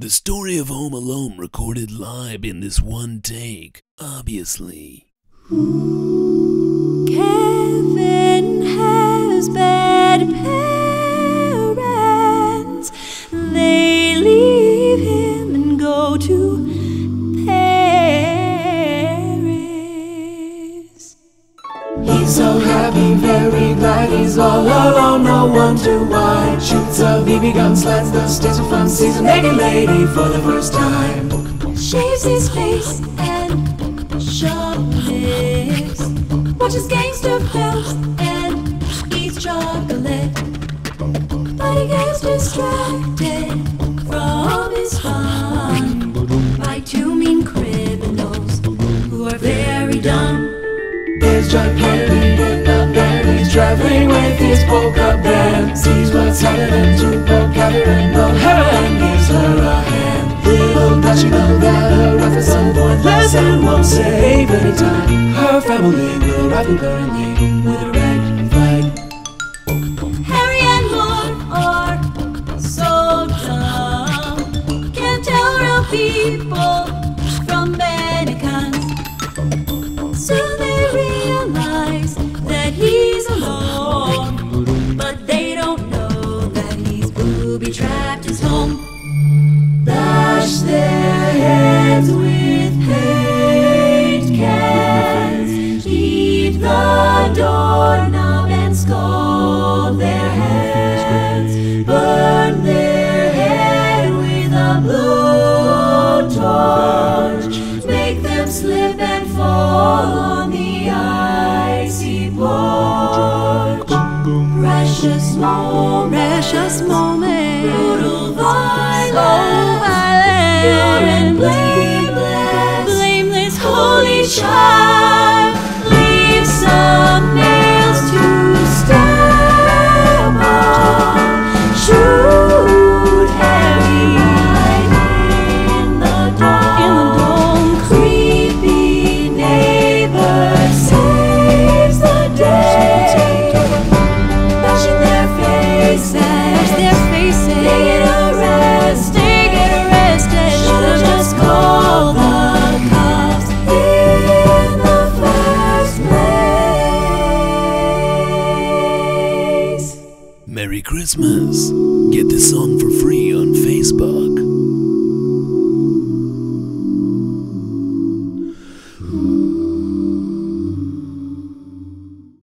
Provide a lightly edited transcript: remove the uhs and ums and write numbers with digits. The story of Home Alone recorded live in this one take, obviously. Kevin has bad parents. They leave him and go to Paris. He's so happy, very glad he's all alone, no one to watch. Shoots a BB gun, slides the stairs for fun, sees a naked lady for the first time. Shaves his face and shoves his, watches gangster films and eats chocolate. But he gets distracted from his fun by two mean criminals who are very dumb. There's John Henry with a band, he's traveling with his polka band. Sees what's happening to poor Catherine O'Hara and gives her a hand. Little Dutchman got her off at some point, lesson won't save any time. Her family will arrive in Burnley with a red flag. Harry and Marv are so dumb, can't tell real people from mannequins. Soon they realize that he's alone, but they don't know that he's booby-trapped his home. Bash their heads with paint cans, beat the doorknob and scald their hands, burn their head with a blowtorch, make them slip and fall on the icy porch. Precious moment, brutal violence. Pure and blameless, holy child. Leave some nails to stamp on. Shoot Harry in the dawn. Creepy neighbor saves the day. Bashing their faces, they get arrested. Merry Christmas. Get this song for free on Facebook.